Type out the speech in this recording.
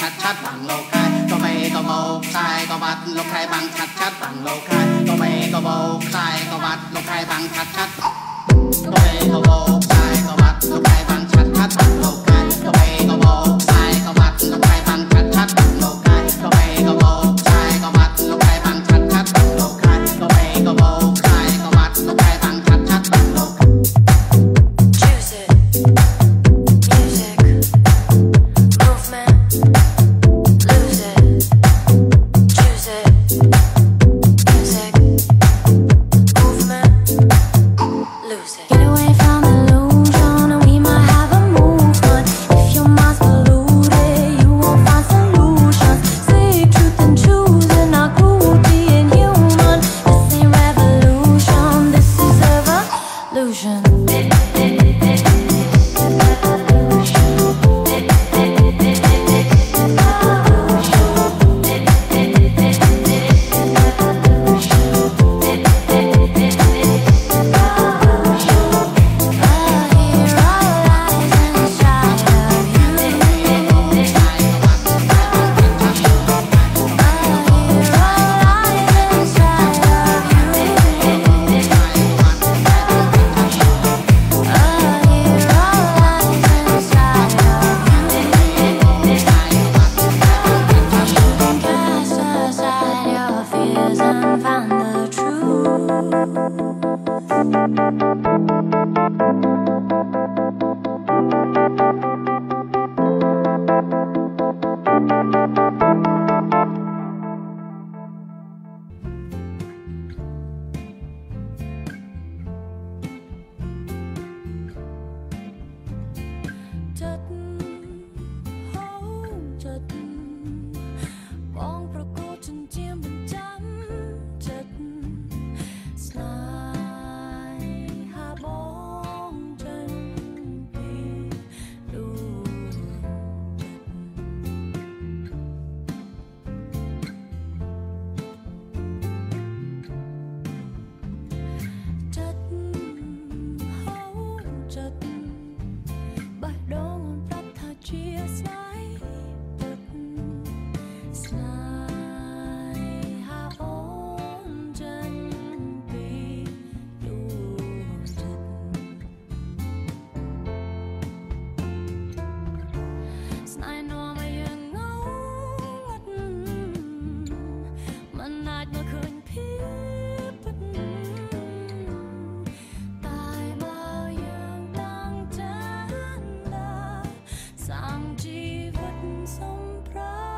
ชัดชัดบังโลกายก็ไม่ก็โบกทรายก็บัดโลกายบังชัดชัดบังโลกายก็ไม่ก็โบกทรายก็บัดโลกายบังชัดชัดก็ไม่ก็โบกทรายก็บัดโลกายบังชัดชัดบังโลกายก็ไม่ก็โบกทรายก็บัดโลกายบังชัดชัดบังโลกายก็ไม่ก็โบกทรายก็บัดโลกายบังชัดชัดบังโลกายก็ไม่ก็โบกทรายก็บัดโลกายบังชัดชัดบังโลกายI'm